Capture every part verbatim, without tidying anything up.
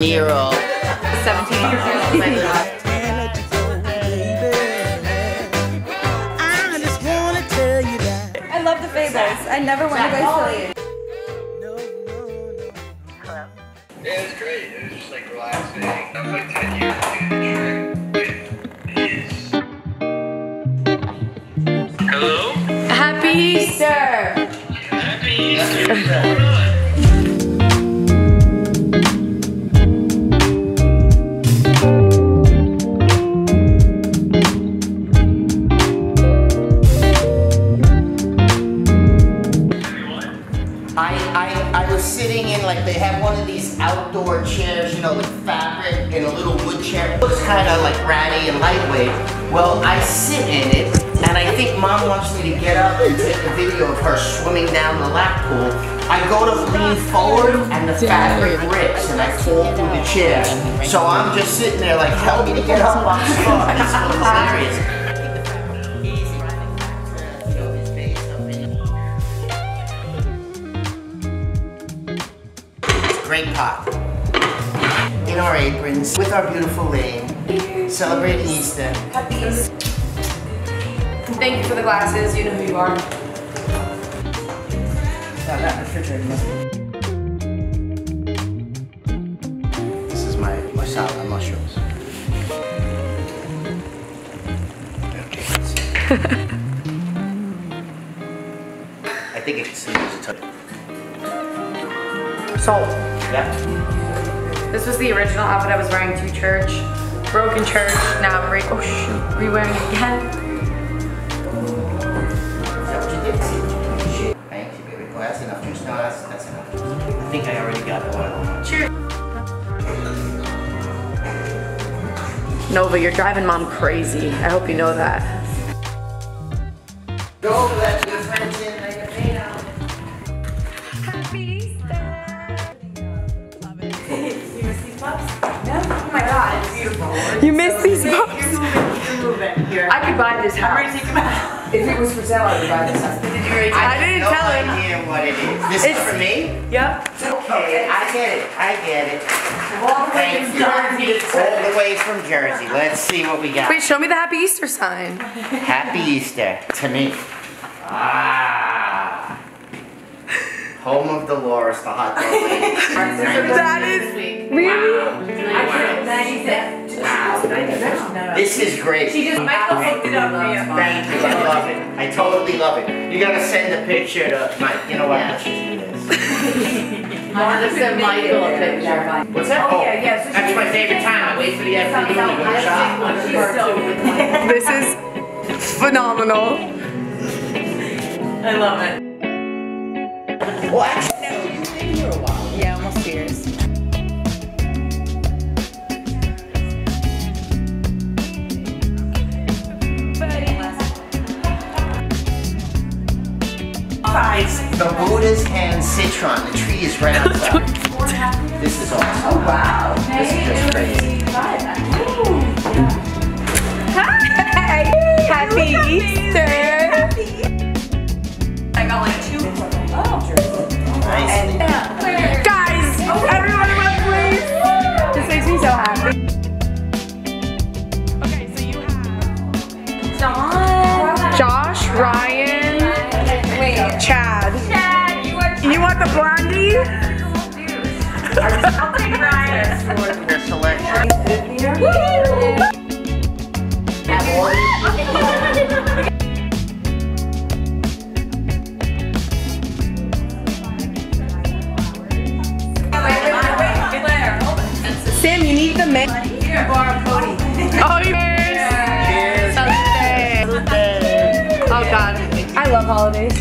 Zero. seventeen. Oh my God. I love the Fables. I never want to go silly. Hello. Yeah, it was great. It was just like relaxing. I'm like ten years. Hello? Happy Easter! Happy Easter! Happy Easter. I, I was sitting in, like, they have one of these outdoor chairs, you know, with fabric and a little wood chair. It looks kind of like ratty and lightweight. Well, I sit in it, and I think Mom wants me to get up and take a video of her swimming down the lap pool. I go to lean forward, and the fabric rips, and I fall through the chair. So I'm just sitting there like, help me get up on the floor. This was hilarious. Great pot. In our aprons, with our beautiful lane, celebrating Easter. Happy Easter. Thank you for the glasses, you know who you are. Not that refrigerator. This is my, my salad and mushrooms. I think it can still use a touch. Salt. Yeah. This was the original outfit I was wearing to church. Broken church. Now I'm re oh shoot, re-wearing it again. Thank you, baby. Oh, that's enough juice. No, that's, that's enough. I think I already got one. Cheers. Nova, you're driving Mom crazy. I hope you know that. Go let your friends in like a pain out. Happy Easter. You miss these pups? No. Oh my God, it's beautiful. It's you miss so these pups? You're moving, you're moving here. I could buy this house. I'm ready to take them out. If it was for sale, I would buy this house. Did you already tell I him? didn't no tell him. I have no idea what it is. This it's, is for me? Yep. Okay, I get it. I get it. All the way from Jersey. All the way from Jersey. Let's see what we got. Wait, show me the Happy Easter sign. Happy Easter to me. Ah. Home of Dolores, the hot dog lady. That is really? Wow. This is great. She just Michael hooked it up for you. Thank you. I love it. I totally love it. You gotta send a picture to Mike. You know what? Let's just do this. I want to send Michael a picture. What's that? Oh, yeah, yeah. That's my favorite time. I wait for the afternoon to go shop. This is phenomenal. I love it. Well, actually, no, you've been here a while. Yeah, almost two years. The Buddha's hand citron. The tree is right outside. This is awesome. Oh, wow. This is just crazy. Hi! Happy Easter! Happy Easter! I got like two. Oh. Nice. Yeah. Guys, everyone in my place. This makes me so happy. Okay, so you have John, Josh, Ryan, wait, Chad. Chad, you are. Chad. You want the blondie? I'll take Ryan. Your selection. Sam, you need the man. Here, bar Cody. Oh, cheers! Cheers! Sunday. Sunday. Oh God, I love holidays.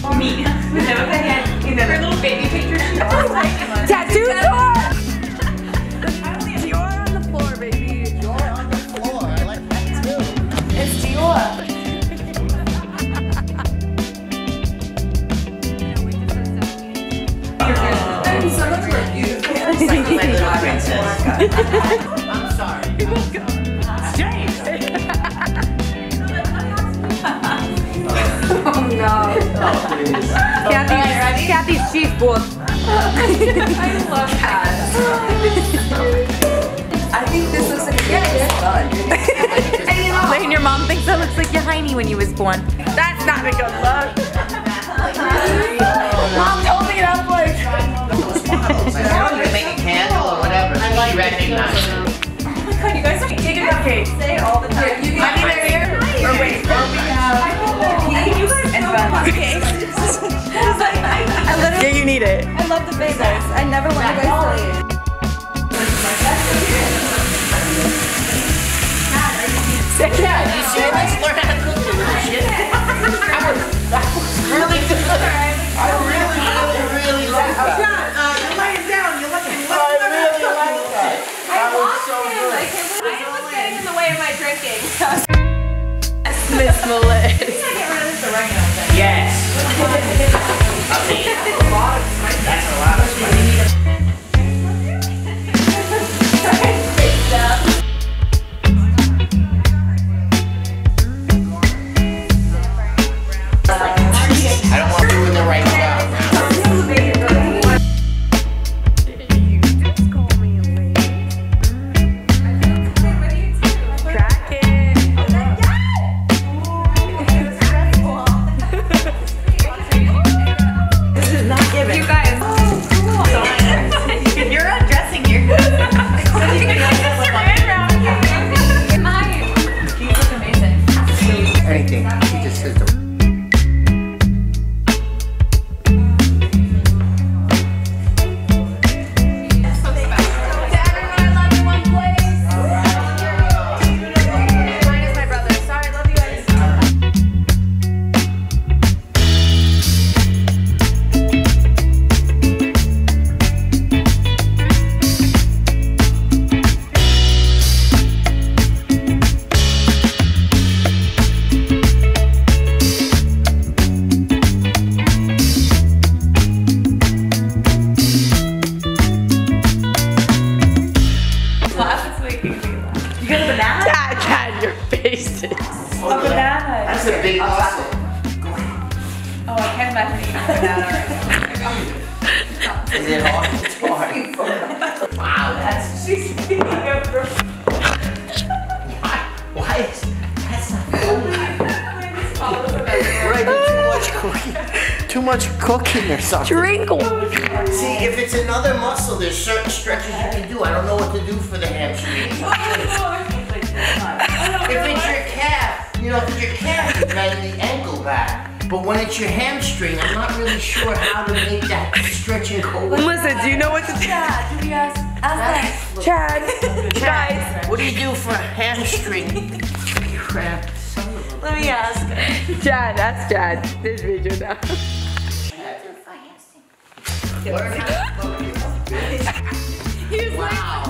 For me, never forget. Her little baby picture. Tattoo store. You're on the floor, baby. You're on the floor. I like that too. It's Dior. I'm sorry. James! Oh no. Oh, Kathy's, Kathy's cheese. both. I love cats. I think this looks like a good look. And your mom thinks that looks like your hiney when you was born. That's not a good look. Mom's holding it up like. I want to make a candle or whatever. I like recognizing. God, you guys are digging up cake. Say all the time. You can either hear or wait. I don't know. You guys know about cake. Yeah, you need it. I love the bagels. I never want to go to it. Yeah, you should just learn how to cook the shit. That was really good. I really, really, really like that. John, you're laying down. You're looking like I really like that. That was so good. I was getting in the way of my drinking. Miss Melissa. You gotta get rid of this oregano thing. Yes. That's a lot of spice. That's a lot of spice. I don't want to do it in the right way. Too much cooking or something. Trinkle. See, if it's another muscle, there's certain stretches you can do. I don't know what to do for the hamstring. If it's your calf, you know, if it's your calf, you're dragging the ankle back. But when it's your hamstring, I'm not really sure how to make that stretching cold. Melissa, do you know what to do? Chad, yes. Chad. Chad. Chad. Guys, what do you do for a hamstring? Crap. Let me ask. Chad, that's Chad. This video now. Chad, you're fine. He was wow. Like